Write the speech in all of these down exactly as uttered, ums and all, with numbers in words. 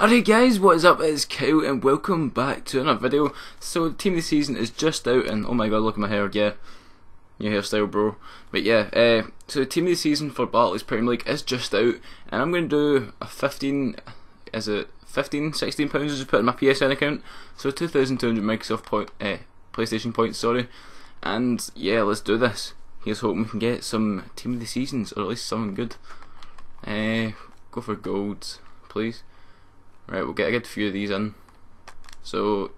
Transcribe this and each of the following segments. Alright guys, what is up? It's Kyle and welcome back to another video. So the team of the season is just out and oh my god, look at my hair, yeah. New hairstyle, bro. But yeah, uh, so the team of the season for Barclays Premier League is just out and I'm going to do a fifteen, is it fifteen, sixteen pounds I just put in my P S N account. So two thousand two hundred Microsoft point, uh, PlayStation points, sorry. And yeah, let's do this. Here's hoping we can get some team of the seasons or at least something good. Uh, go for golds, please. Right, we'll get a good few of these in. So,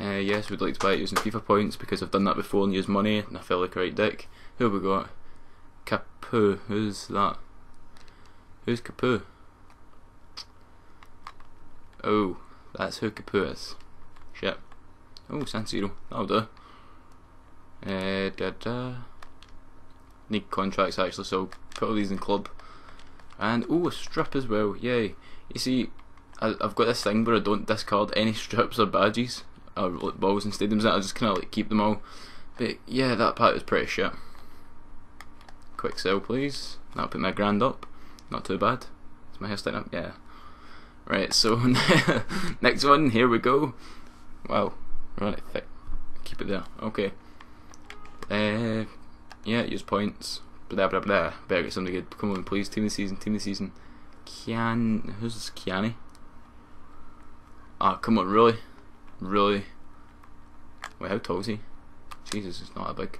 uh, yes, we'd like to buy it using FIFA points because I've done that before and used money and I feel like a right dick. Who have we got? Kapoor. Who's that? Who's Kapoor? Oh, that's who Kapoor is. Shit. Oh, San Siro. That'll do. Uh, da da. Need contracts actually, so put all these in club. And, oh, a strip as well. Yay. You see, I've got this thing where I don't discard any strips or badges or balls and stadiums, and I just kind of like keep them all. But yeah, that part is pretty shit. Quick sell, please. That'll put my grand up. Not too bad. Is my hair sticking up? Yeah. Right, so next one, here we go. Wow, right, thick. Keep it there. Okay. Uh, yeah, use points. Blah blah blah. Better get something good. Come on, please. Team of the season, team of the season. Kian, who's this Kiani? Ah, come on, really? Really? Wait, how tall is he? Jesus, it's not that big.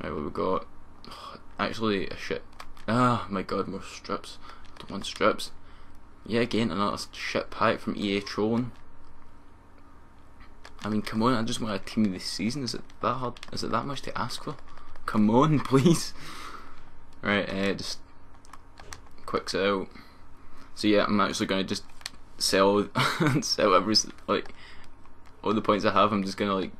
Right, what have we got? Oh, actually, a shit. Ah, my god, more strips. I don't want strips. Yeah, again, another shit pack from E A trolling. I mean, come on, I just want a team of the season. Is it that hard? Is it that much to ask for? Come on, please. Right, uh, just quick sell. So yeah, I'm actually going to just sell sell every, like, all the points I have. I'm just going to like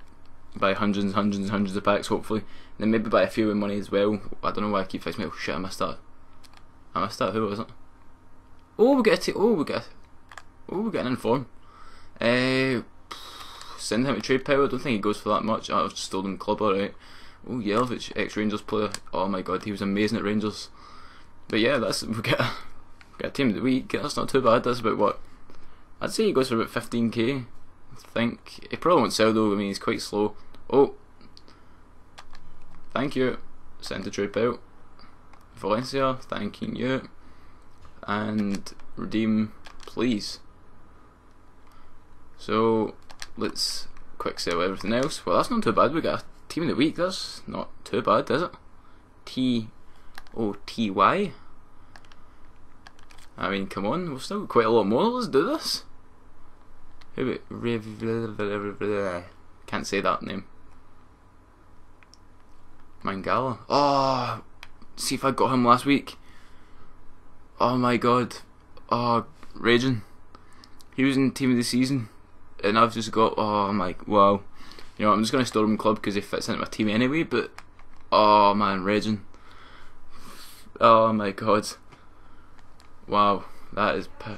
buy hundreds and hundreds and hundreds of packs, hopefully, and then maybe buy a few with money as well. I don't know why I keep fixing me. Oh shit, I missed that. I missed that. Who was it? Oh, we get it. Oh, we get. Oh, we get an inform. Uh, send him a trade power. I don't think he goes for that much. Oh, I've just stolen him club. All right. Oh, Yelvich, ex-Rangers player. Oh my god, he was amazing at Rangers. But yeah, that's we get a, we get a team of the week. That's not too bad. That's about what I'd say. He goes for about fifteen K. I think he probably won't sell though. I mean, he's quite slow. Oh, thank you. Send the trip out. Valencia, thanking you. And redeem, please. So let's quick sell everything else. Well, that's not too bad. We got a team of the week. That's not too bad, is it? T. Oh, T Y. I mean, come on, we've still got quite a lot more. Let's do this. Can't say that name. Mangala. Oh, see if I got him last week. Oh my god. Oh, Regan. He was in the team of the season. And I've just got, oh my, wow. You know, I'm just going to store him in club because he fits into my team anyway, but, oh man, Regan. Oh my god. Wow, that is p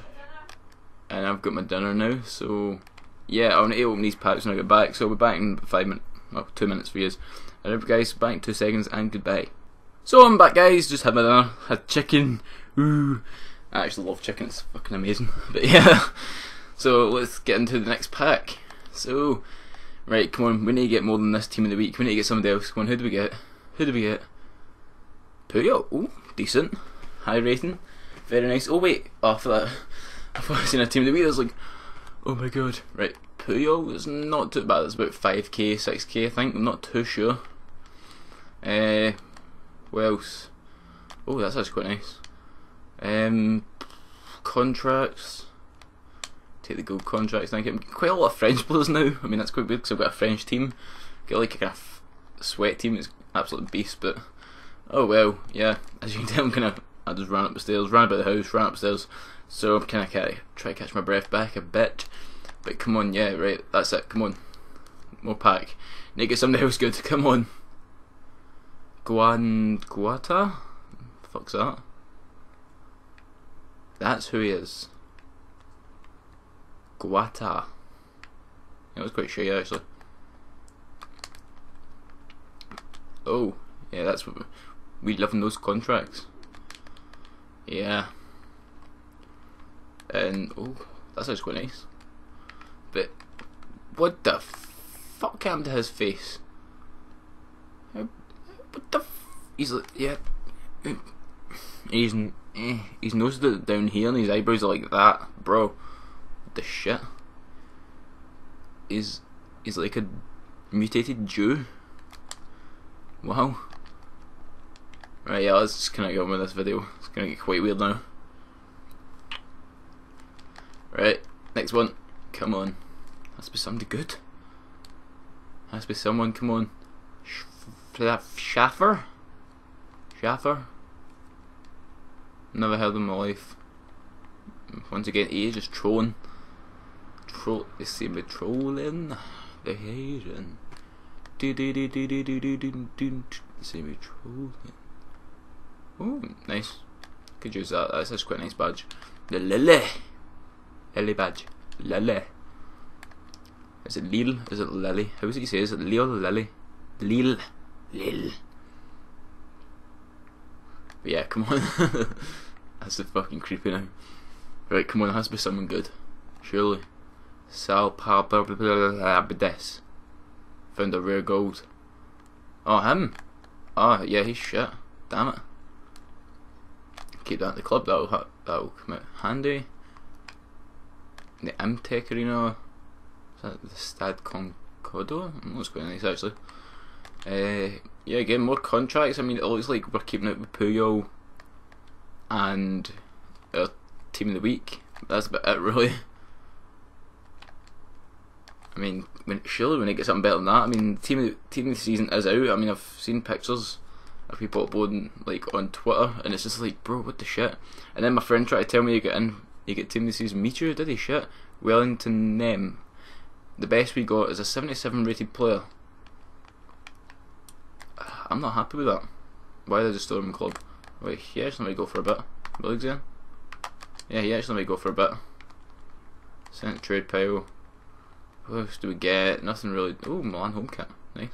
and I've got my dinner now, so yeah, I'll need to open these packs when I get back, so I'll be back in five minutes, well, two minutes for years. Alright guys, back in two seconds and goodbye. So I'm back guys, just had my dinner, had chicken, ooh, I actually love chicken, it's fucking amazing, but yeah, so let's get into the next pack. So, right, come on, we need to get more than this team of the week, we need to get somebody else. Come on, who do we get, who do we get? Puyol, ooh, decent, high rating, very nice. Oh wait, oh for that, I've always seen a team of the week that's like, oh my god, right, Puyol is not too bad, it's about five K, six K I think, I'm not too sure. Uh, what else? Oh, that's actually quite nice. Um, contracts, take the gold contracts, I think, quite a lot of French players now, I mean that's quite weird because I've got a French team, got like a kind of sweat team, it's absolute beast, but oh well, yeah, as you can tell I'm kind of, I just ran up the stairs, ran about the house, ran upstairs, so I'm kind of trying to catch my breath back a bit, but come on, yeah, right, that's it, come on, more pack, need to get somebody else good, come on. Guan, Guata? The fuck's that? That's who he is. Guata. I was quite sure, yeah, actually. Oh, yeah, that's what, we We love in those contracts. Yeah. And oh, that sounds quite nice. But what the fuck happened to his face? What the? F he's like, yeah. He's eh, his nose is down here and his eyebrows are like that, bro. What the shit? Is is like a mutated Jew? Wow. Right, yeah, let's just kind of get on with this video. It's gonna get quite weird now. Right, next one. Come on. Has to be somebody good. Has to be someone, come on. Schaffer? Schaffer? Never heard of him in my life. Once again, E A just trolling. Troll, they seem to be trolling. They're hating. Do do do do do do do do do. They seem to be trolling. Ooh, nice. Could use that. That's just quite a nice badge. The Lily. Lily badge. Lily. Is it Lille? Is it Lily? How is it you say? Is it Lille or Lily? Lille. Lille. But yeah, come on. That's the fucking creepy now. Right, come on. It has to be someone good. Surely. Sal Pabdes. Found a rare gold. Oh, him. Oh, yeah, he's shit. Damn it. Keep that at the club, that'll, ha that'll come out handy. The M-Tech Arena. Is that the Stad Concordo? Oh, that's quite nice actually. Uh, yeah, again, more contracts. I mean, it looks like we're keeping it with Puyol and our team of the week. That's about it really. I mean, when, surely when it gets something better than that. I mean, the team, of the, team of the season is out. I mean, I've seen pictures of people uploading like on Twitter, and it's just like, bro, what the shit? And then my friend tried to tell me you get in, you get team of the season. Meteor, did he shit? Wellington Nem. The best we got is a seventy-seven rated player. I'm not happy with that. Why did I just throw him in club? Wait, he actually might go for a bit. Willigs in? Yeah, he actually might go for a bit. Sent trade pile. What else do we get? Nothing really. Oh, Milan home kit. Nice.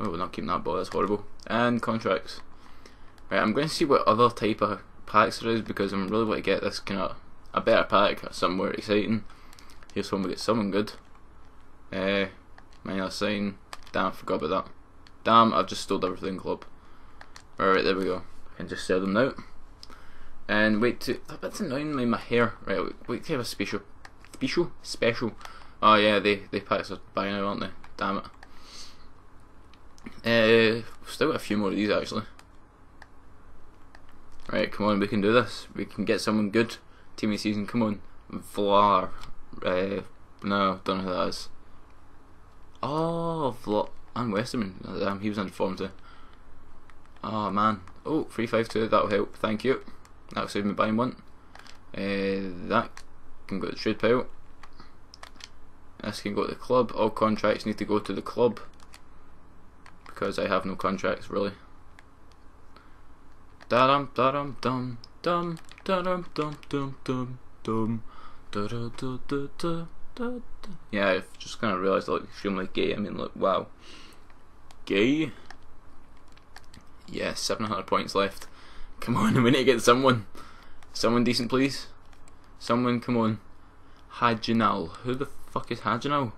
Oh, we're not keeping that ball. That's horrible. And contracts. Right, I'm going to see what other type of packs there is because I'm really want to get this kind of a better pack somewhere exciting. Here's when we get someone good. Uh, minus sign. Damn, I forgot about that. Damn, I've just stole everything club. Alright, there we go. And just sell them now. And wait to. That's annoying me, my hair. Right, wait to have a special. Special? Special. Oh yeah, they, they packs are by now, aren't they? Damn it. Uh, still got a few more of these actually. Right, come on, we can do this. We can get someone good. Team of the season, come on. Vlaar. Uh, no, don't know who that is. Oh, Vlaar. And Westerman. Oh, damn, he was under form too. Oh man. Oh, three five two, that'll help. Thank you. That'll save me buying one. Uh, that can go to the trade pile. This can go to the club. All contracts need to go to the club. Because I have no contracts really. Da-dum da-dum dum dum da-dum dum dum dum dum da-da-da-da-da-da. Yeah, I've just kinda realised I look extremely gay. I mean look, wow. Gay? Yeah, seven hundred points left. Come on, we need to get someone. Someone decent please. Someone, come on. Hajinal. Who the fuck is Hajinal?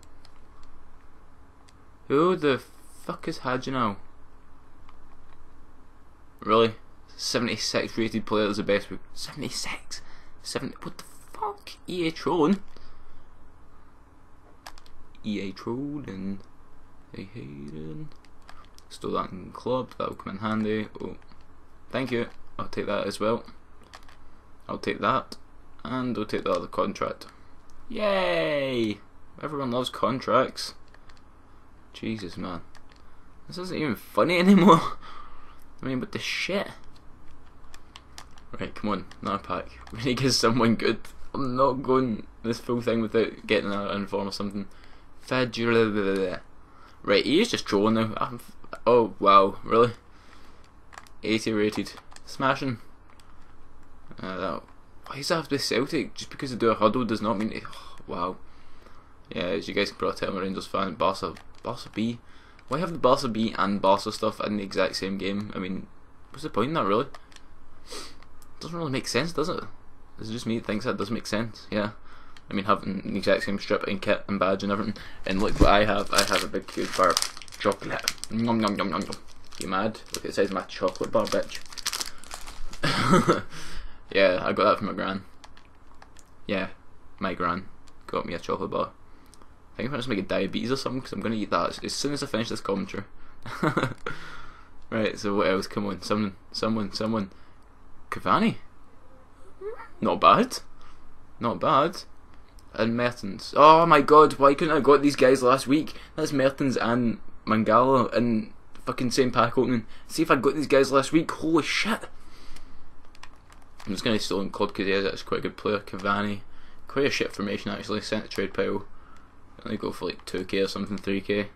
Who the fuck is Hajinal? Really? seventy-six rated player is the best. seventy-six? seventy, what the fuck? E A trolling? E A trolling. They hating. Stole that in club. That'll come in handy. Oh, thank you. I'll take that as well. I'll take that. And I'll take the other contract. Yay! Everyone loves contracts. Jesus, man. This isn't even funny anymore. I mean, what the shit? Right, come on. Another pack. We need to get someone good. I'm not going this full thing without getting another inform or something. Right, he is just trolling now. I'm oh, wow. Really? eighty rated. Smashing. Uh, that'll why does that have to be Celtic? Just because they do a huddle does not mean it. Oh, wow. Yeah, as you guys can probably tell, I'm a Rangers fan. Barca, Barca B. Why have the Barca B and Barca stuff in the exact same game? I mean, what's the point in that really? Doesn't really make sense, does it? Is it just me that thinks that doesn't make sense? Yeah. I mean, having the exact same strip and kit and badge and everything, and look what I have. I have a big huge bar of chocolate. Nom nom nom nom nom. You mad? Look at the size of my chocolate bar, bitch. Yeah, I got that from my gran. Yeah, my gran got me a chocolate bar. I think I'm going to make a diabetes or something, because I'm going to eat that as soon as I finish this commentary. Right, so what else? Come on, someone, someone, someone. Cavani? Not bad. Not bad. And Mertens. Oh my god, why couldn't I have got these guys last week? That's Mertens and Mangala and fucking same pack opening. See if I got these guys last week. Holy shit. I'm just going to steal in Claude Cadet, that's quite a good player. Cavani. Quite a shit formation actually. Sent a trade pile. Let me go for like two K or something, three K.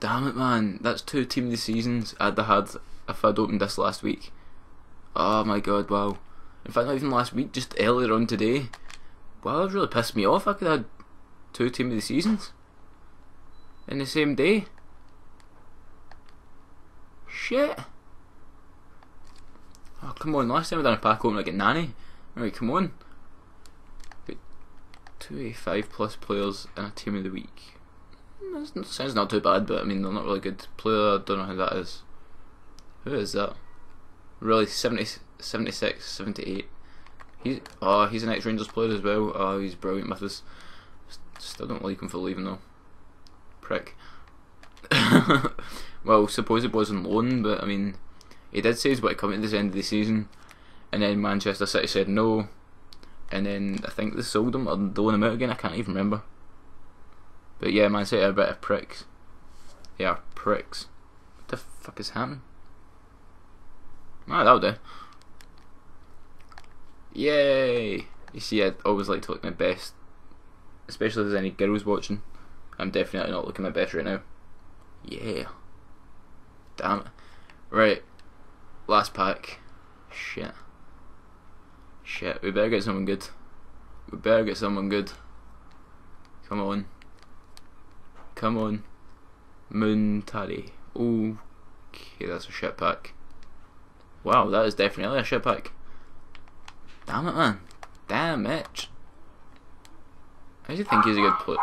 Damn it, man. That's two team of the seasons I'd have had if I'd opened this last week. Oh my god, wow. In fact, not even last week, just earlier on today. Wow, that really pissed me off. I could have had two team of the seasons in the same day. Shit. Oh, come on. Last time I done a pack opener, I get Nanny. Alright, come on. Got two eighty-five plus players in a team of the week. That sounds not too bad, but I mean, they're not really good player. I don't know who that is. Who is that? Really, seventy, seventy-six, seventy-eight. He's, oh, he's an ex-Rangers player as well. Oh, he's brilliant with us. Still don't like him for leaving though. Prick. Well, suppose it was on loan, but I mean, he did say he's about to come at this end of the season, and then Manchester City said no, and then I think they sold him or loaned him out again. I can't even remember. But yeah, Man City are a bit of pricks. They are pricks. What the fuck is happening? Ah, that'll do. Yay! You see, I always like to look my best, especially if there's any girls watching. I'm definitely not looking my best right now. Yeah. Damn it. Right. Last pack. Shit. Shit. We better get someone good. We better get someone good. Come on. Come on. Muntari. Okay, that's a shit pack. Wow, that is definitely a shit pack. Damn it, man. Damn it. How do you think he's a good player?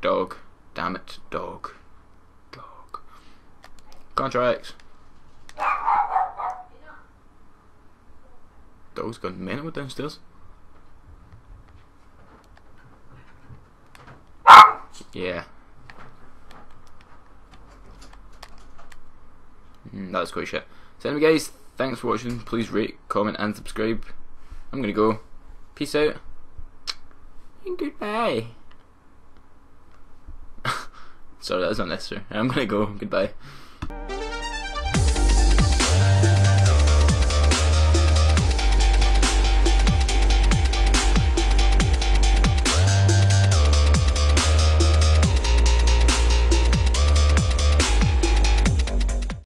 Dog. Damn it, dog. Dog. Contracts. Dog's gone mental downstairs. Yeah. Mm, that's quite shit. So anyway, guys, thanks for watching. Please rate, comment and subscribe. I'm gonna go. Peace out. And goodbye. Sorry, that was unnecessary. I'm gonna go. Goodbye.